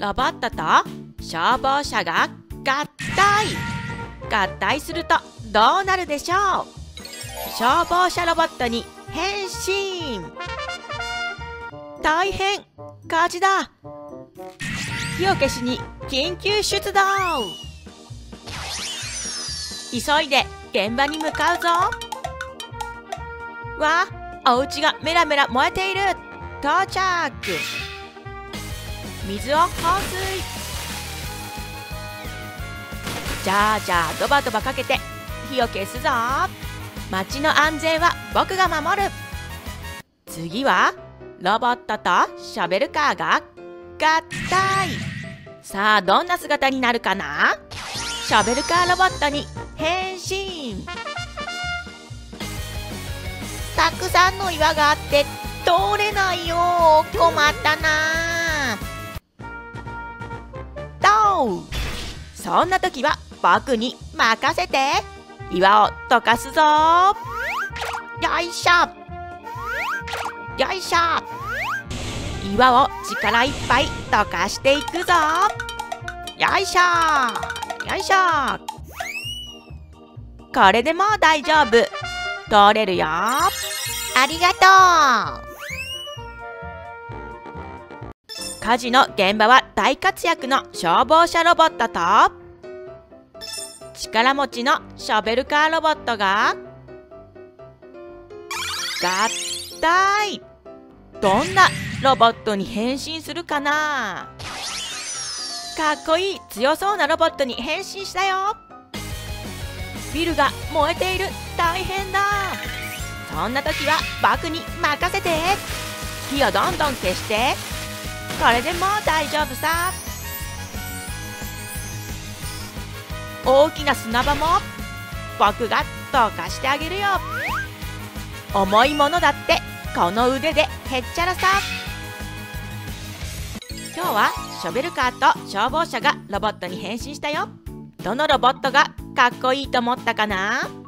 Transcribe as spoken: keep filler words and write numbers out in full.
ラバッタと消防車が合体合体するとどうなるでしょう。消防車ロボットに変身。大変火事だ。火を消しに緊急出動。急いで現場に向かうぞ。わあ、お家がメラメラ燃えている。到着。水を放水。じゃあじゃあドバドバかけて火を消すぞ。町の安全は僕が守る。次はロボットとショベルカーが合体。さあどんな姿になるかな。ショベルカーロボットに変身。たくさんの岩があって通れないよ。困ったな。どう。そんな時は僕に任せて。岩を溶かすぞ。よいしょよいしょ。岩を力いっぱい溶かしていくぞ。よいしょよいしょ。これでもう大丈夫。通れるよ。ありがとう。火事の現場は大活躍の消防車ロボットと力持ちのショベルカーロボットが合体。どんなロボットに変身するかな。かっこいい強そうなロボットに変身したよ。ビルが燃えている。大変だ。そんな時は僕に任せて。火をどんどん消して。これでもう大丈夫さ。大きな砂場も僕が溶かしてあげるよ。重いものだってこの腕でへっちゃらさ。今日はショベルカーと消防車がロボットに変身したよ。どのロボットがかっこいいと思ったかな？